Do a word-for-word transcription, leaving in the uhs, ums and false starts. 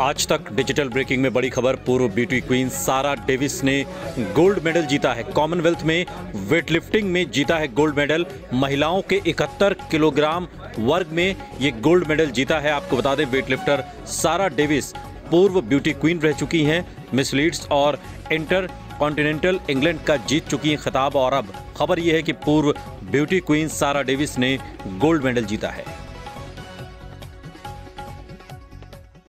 आज तक digital breaking में बड़ी खबर। पूर्व ब्यूटी क्वीन सारा डेविस ने गोल्ड मेडल जीता है। कॉमनवेल्थ में वेटलिफ्टिंग में जीता है गोल्ड मेडल। महिलाओं के इकहत्तर किलोग्राम वर्ग में ये गोल्ड मेडल जीता है। आपको बता दें वेटलिफ्टर सारा डेविस पूर्व ब्यूटी क्वीन रह चुकी हैं, मिस लीड्स और इंटर कॉन्टिनेंटल इंग्लैंड का जीत चुकी हैं खिताब। और अब खबर यह है कि पूर्व ब्यूटी क्वीन सारा डेविस ने गोल्ड मेडल जीता है।